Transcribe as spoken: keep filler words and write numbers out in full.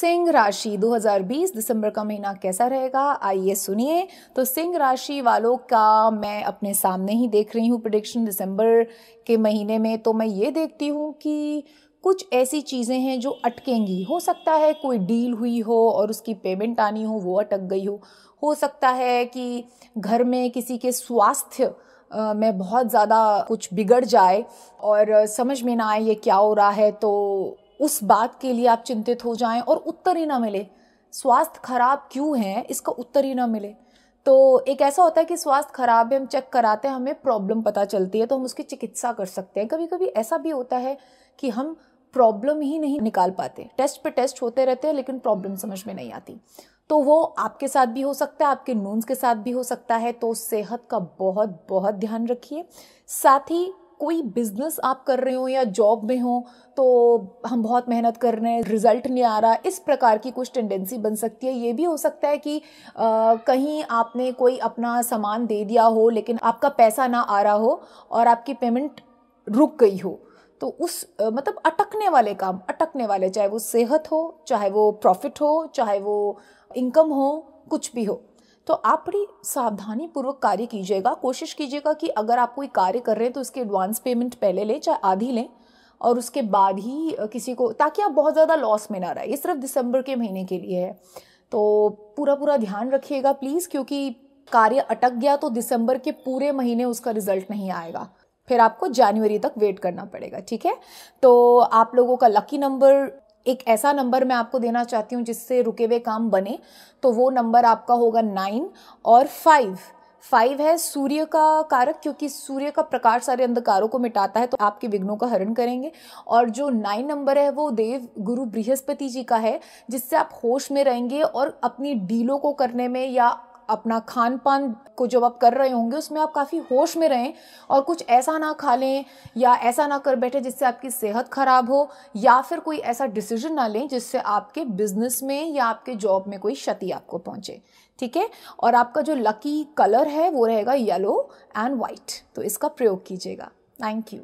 सिंह राशि दो हज़ार बीस दिसंबर का महीना कैसा रहेगा, आइए सुनिए। तो सिंह राशि वालों का मैं अपने सामने ही देख रही हूँ प्रेडिक्शन दिसंबर के महीने में। तो मैं ये देखती हूँ कि कुछ ऐसी चीज़ें हैं जो अटकेंगी। हो सकता है कोई डील हुई हो और उसकी पेमेंट आनी हो, वो अटक गई हो। हो सकता है कि घर में किसी के स्वास्थ्य में बहुत ज़्यादा कुछ बिगड़ जाए और समझ में ना आए ये क्या हो रहा है, तो उस बात के लिए आप चिंतित हो जाएं और उत्तर ही ना मिले। स्वास्थ्य खराब क्यों है इसका उत्तर ही ना मिले। तो एक ऐसा होता है कि स्वास्थ्य खराब है, हम चेक कराते हैं, हमें प्रॉब्लम पता चलती है तो हम उसकी चिकित्सा कर सकते हैं। कभी कभी ऐसा भी होता है कि हम प्रॉब्लम ही नहीं निकाल पाते, टेस्ट पे टेस्ट होते रहते हैं लेकिन प्रॉब्लम समझ में नहीं आती। तो वो आपके साथ भी हो सकता है, आपके नून्स के साथ भी हो सकता है। तो सेहत का बहुत बहुत ध्यान रखिए। साथ ही कोई बिजनेस आप कर रहे हो या जॉब में हो तो हम बहुत मेहनत कर रहे हैं, रिजल्ट नहीं आ रहा, इस प्रकार की कुछ टेंडेंसी बन सकती है। ये भी हो सकता है कि आ, कहीं आपने कोई अपना सामान दे दिया हो लेकिन आपका पैसा ना आ रहा हो और आपकी पेमेंट रुक गई हो। तो उस आ, मतलब अटकने वाले काम, अटकने वाले, चाहे वो सेहत हो, चाहे वो प्रॉफिट हो, चाहे वो इनकम हो, कुछ भी हो, तो आप बड़ी सावधानी पूर्वक कार्य कीजिएगा। कोशिश कीजिएगा कि अगर आप कोई कार्य कर रहे हैं तो उसके एडवांस पेमेंट पहले लें, चाहे आधी लें, और उसके बाद ही किसी को, ताकि आप बहुत ज़्यादा लॉस में ना रहे। ये सिर्फ दिसंबर के महीने के लिए है, तो पूरा पूरा ध्यान रखिएगा प्लीज़, क्योंकि कार्य अटक गया तो दिसंबर के पूरे महीने उसका रिजल्ट नहीं आएगा, फिर आपको जनवरी तक वेट करना पड़ेगा। ठीक है, तो आप लोगों का लकी नंबर, एक ऐसा नंबर मैं आपको देना चाहती हूँ जिससे रुके हुए काम बने, तो वो नंबर आपका होगा नाइन और फाइव। फाइव है सूर्य का कारक, क्योंकि सूर्य का प्रकाश सारे अंधकारों को मिटाता है, तो आपके विघ्नों का हरण करेंगे। और जो नाइन नंबर है वो देव गुरु बृहस्पति जी का है, जिससे आप होश में रहेंगे और अपनी डीलों को करने में या अपना खान पान को जब आप कर रहे होंगे उसमें आप काफ़ी होश में रहें और कुछ ऐसा ना खा लें या ऐसा ना कर बैठे जिससे आपकी सेहत ख़राब हो, या फिर कोई ऐसा डिसीजन ना लें जिससे आपके बिजनेस में या आपके जॉब में कोई क्षति आपको पहुंचे। ठीक है, और आपका जो लकी कलर है वो रहेगा येलो एंड वाइट, तो इसका प्रयोग कीजिएगा। Thank you.